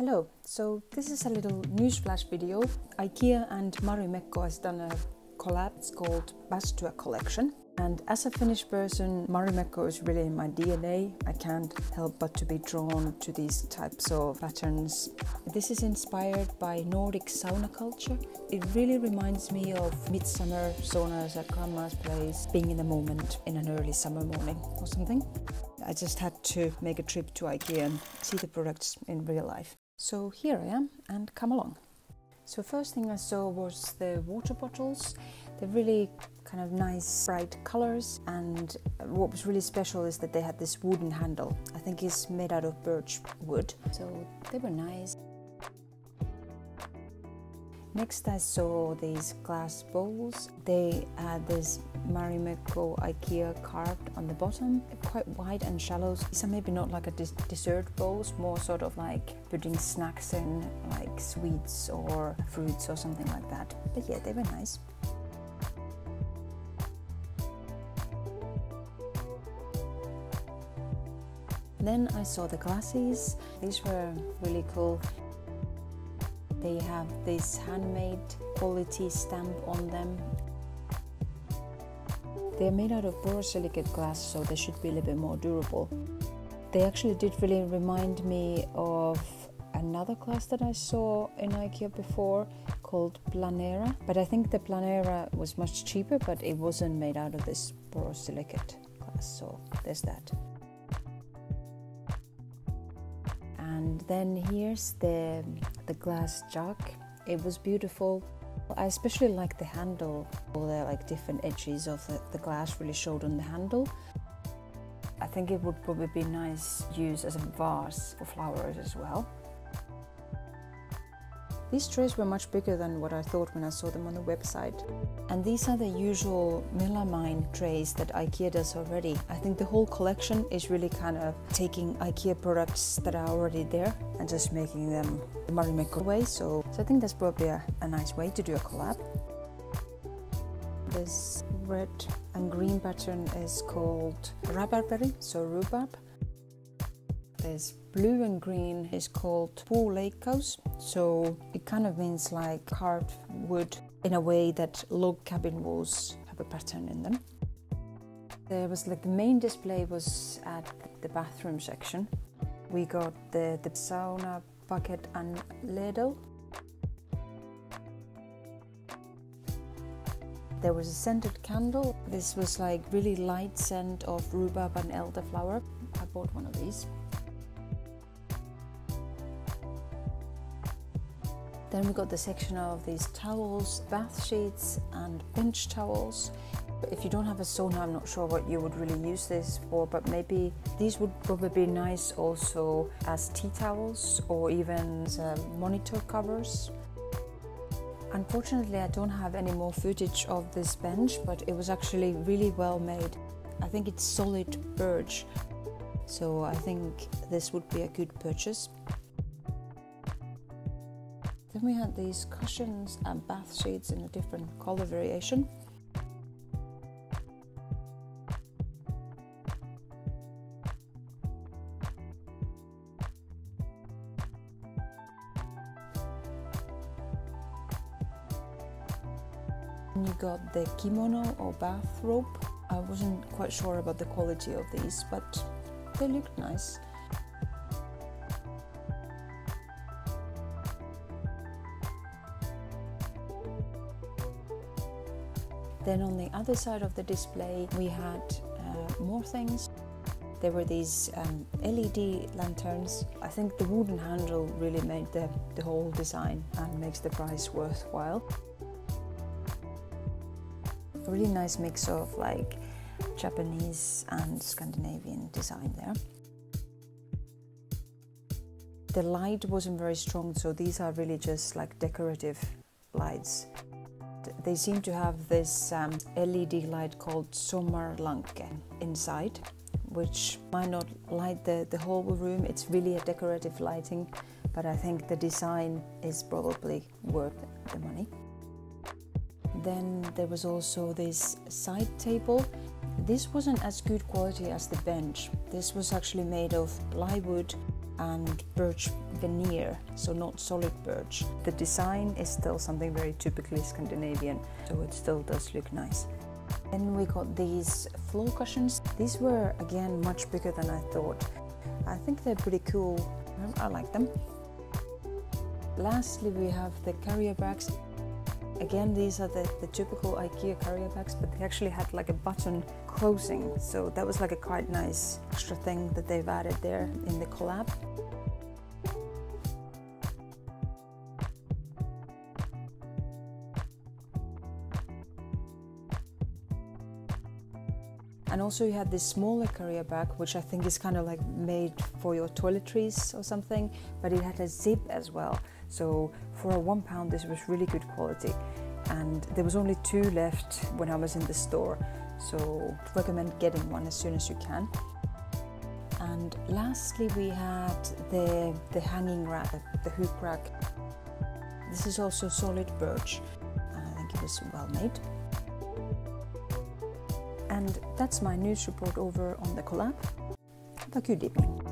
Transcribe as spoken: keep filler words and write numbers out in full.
Hello, so this is a little newsflash video. IKEA and Marimekko has done a collab, it's called Bastua Collection. And as a Finnish person, Marimekko is really in my D N A. I can't help but to be drawn to these types of patterns. This is inspired by Nordic sauna culture. It really reminds me of midsummer saunas at grandma's place, being in the moment in an early summer morning or something. I just had to make a trip to IKEA and see the products in real life. So here I am, and come along. So first thing I saw was the water bottles. They're really kind of nice bright colors, and what was really special is that they had this wooden handle. I think it's made out of birch wood, so they were nice. Next I saw these glass bowls. They had this Marimekko IKEA carved on the bottom. They're quite wide and shallow. These are maybe not like a des dessert bowls, more sort of like putting snacks in, like sweets or fruits or something like that. But yeah, they were nice. Then I saw the glasses. These were really cool. They have this handmade quality stamp on them. They're made out of borosilicate glass, so they should be a little bit more durable. They actually did really remind me of another glass that I saw in IKEA before called Planera. But I think the Planera was much cheaper, but it wasn't made out of this borosilicate glass, so there's that. And then here's the, the glass jug. It was beautiful. I especially like the handle. All the like different edges of the, the glass really showed on the handle. I think it would probably be nice to use as a vase for flowers as well. These trays were much bigger than what I thought when I saw them on the website. And these are the usual Melamine trays that IKEA does already. I think the whole collection is really kind of taking IKEA products that are already there and just making them the Marimekko way. So, so I think that's probably a, a nice way to do a collab. This red and green pattern is called Rabarberry, so rhubarb. This blue and green is called Poollakos, so it kind of means like carved wood in a way that log cabin walls have a pattern in them. There was like the main display was at the bathroom section. We got the, the sauna bucket and ladle. There was a scented candle. This was like really light scent of rhubarb and elderflower. I bought one of these. Then we got the section of these towels, bath sheets and bench towels. If you don't have a sauna, I'm not sure what you would really use this for, but maybe these would probably be nice also as tea towels or even as monitor covers. Unfortunately, I don't have any more footage of this bench, but it was actually really well made. I think it's solid birch, so I think this would be a good purchase. Then we had these cushions and bath sheets in a different color variation. And you got the kimono or bathrobe. I wasn't quite sure about the quality of these, but they looked nice. Then on the other side of the display we had uh, more things. There were these um, L E D lanterns. I think the wooden handle really made the, the whole design and makes the price worthwhile. A really nice mix of like Japanese and Scandinavian design there. The light wasn't very strong, so these are really just like decorative lights. They seem to have this um, L E D light called Sommarlanke inside, which might not light the, the whole room. It's really a decorative lighting, but I think the design is probably worth the money. Then there was also this side table. This wasn't as good quality as the bench. This was actually made of plywood and birch veneer, so not solid birch. The design is still something very typically Scandinavian, so it still does look nice. Then we got these floor cushions. These were again much bigger than I thought. I think they're pretty cool. I like them. Lastly, we have the carrier bags. Again, these are the, the typical IKEA carrier bags, but they actually had like a button closing, so that was like a quite nice extra thing that they've added there in the collab. And also you had this smaller carrier bag, which I think is kind of like made for your toiletries or something, but it had a zip as well. So for a one pound, this was really good quality. And there was only two left when I was in the store. So recommend getting one as soon as you can. And lastly, we had the, the hanging rack, the hoop rack. This is also solid birch. I think it was well made. And that's my news report over on the collab. Have a good evening.